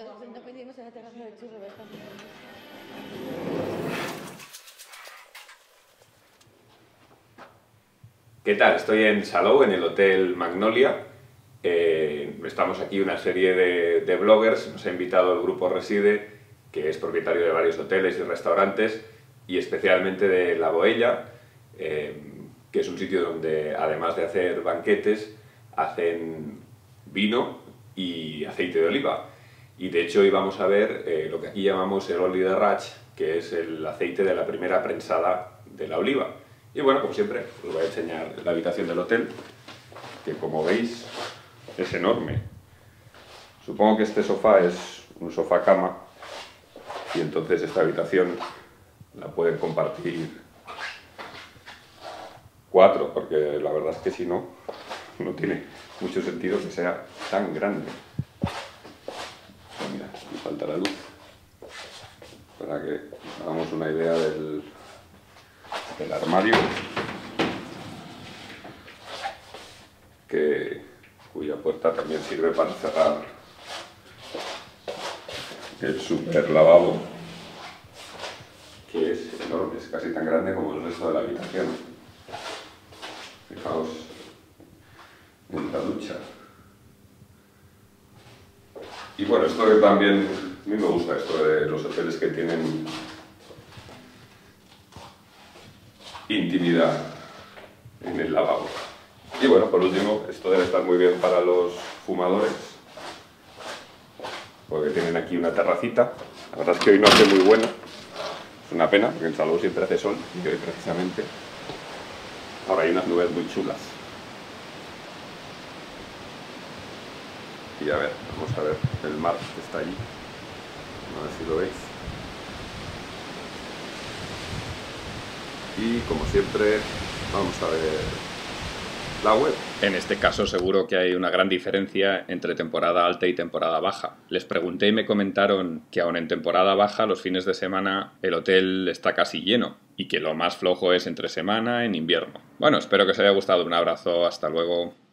entonces no pedimos en la terraza de churro, ¿verdad? ¿Qué tal? Estoy en Salou, en el Hotel Magnolia. Estamos aquí una serie de bloggers. Nos ha invitado el Grupo Reside, que es propietario de varios hoteles y restaurantes, y especialmente de La Boella, que es un sitio donde, además de hacer banquetes, hacen vino y aceite de oliva. Y de hecho hoy vamos a ver lo que aquí llamamos el Oli de Rach, que es el aceite de la primera prensada de la oliva. Y bueno, como siempre, os voy a enseñar la habitación del hotel, que como veis es enorme. Supongo que este sofá es un sofá cama, y entonces esta habitación la pueden compartir cuatro, porque la verdad es que si no, no tiene mucho sentido que sea tan grande. Mira, me falta la luz, para que hagamos una idea del armario, cuya puerta también sirve para cerrar el super lavabo, que es enorme, es casi tan grande como el resto de la habitación. Fijaos en la ducha. Y bueno, esto que también a mí me gusta, esto de los hoteles que tienen intimidad en el lavabo. Y bueno, por último, esto debe estar muy bien para los fumadores, porque tienen aquí una terracita. La verdad es que hoy no hace muy buena, es una pena, porque en Salou siempre hace sol, y hoy precisamente ahora hay unas nubes muy chulas. Y a ver, vamos a ver el mar que está allí, a ver si lo veis. Y como siempre, vamos a ver la web. En este caso seguro que hay una gran diferencia entre temporada alta y temporada baja. Les pregunté y me comentaron que aun en temporada baja los fines de semana el hotel está casi lleno y que lo más flojo es entre semana en invierno. Bueno, espero que os haya gustado. Un abrazo, hasta luego.